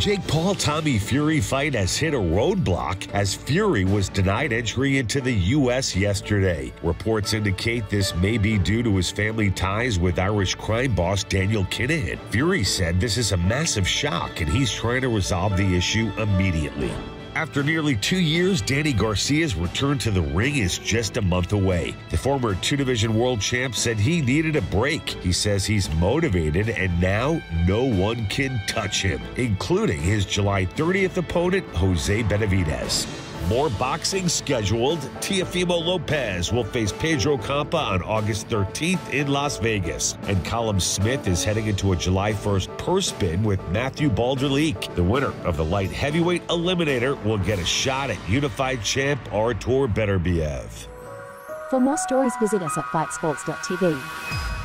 Jake Paul-Tommy Fury fight has hit a roadblock as Fury was denied entry into the U.S. yesterday. Reports indicate this may be due to his family ties with Irish crime boss Daniel Kinahan. Fury said this is a massive shock and he's trying to resolve the issue immediately. After nearly 2 years, Danny Garcia's return to the ring is just a month away. The former two-division world champ said he needed a break. He says he's motivated and now no one can touch him, including his July 30th opponent, Jose Benavidez. More boxing scheduled. Teofimo Lopez will face Pedro Campa on August 13th in Las Vegas. And Callum Smith is heading into a July 1st purse bid with Matthew Balderleek. The winner of the light heavyweight eliminator will get a shot at unified champ Artur Beterbiev. For more stories, visit us at FightSports.tv.